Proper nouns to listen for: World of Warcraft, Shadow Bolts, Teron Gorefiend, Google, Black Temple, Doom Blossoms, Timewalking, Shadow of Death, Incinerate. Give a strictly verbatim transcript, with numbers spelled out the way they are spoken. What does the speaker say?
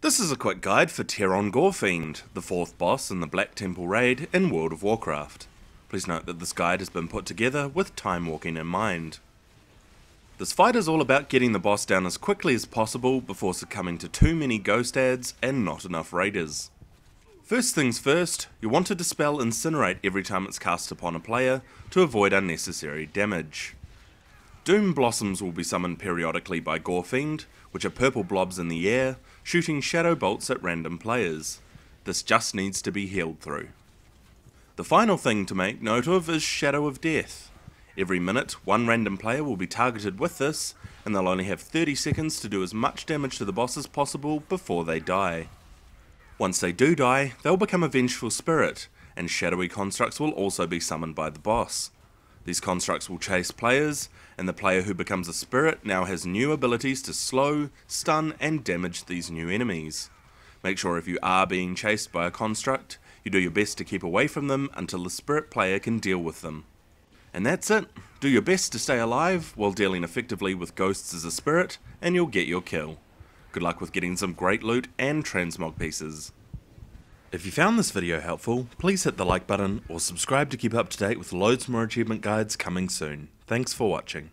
This is a quick guide for Teron Gorefiend, the fourth boss in the Black Temple raid in World of Warcraft. Please note that this guide has been put together with time walking in mind. This fight is all about getting the boss down as quickly as possible before succumbing to too many ghost ads and not enough raiders. First things first, you want to dispel Incinerate every time it's cast upon a player to avoid unnecessary damage. Doom Blossoms will be summoned periodically by Gorefiend, which are purple blobs in the air, shooting Shadow Bolts at random players. This just needs to be healed through. The final thing to make note of is Shadow of Death. Every minute, one random player will be targeted with this, and they'll only have thirty seconds to do as much damage to the boss as possible before they die. Once they do die, they'll become a vengeful spirit, and shadowy constructs will also be summoned by the boss. These constructs will chase players, and the player who becomes a spirit now has new abilities to slow, stun and damage these new enemies. Make sure if you are being chased by a construct, you do your best to keep away from them until the spirit player can deal with them. And that's it, do your best to stay alive while dealing effectively with ghosts as a spirit and you'll get your kill. Good luck with getting some great loot and transmog pieces. If you found this video helpful, please hit the like button or subscribe to keep up to date with loads more achievement guides coming soon. Thanks for watching.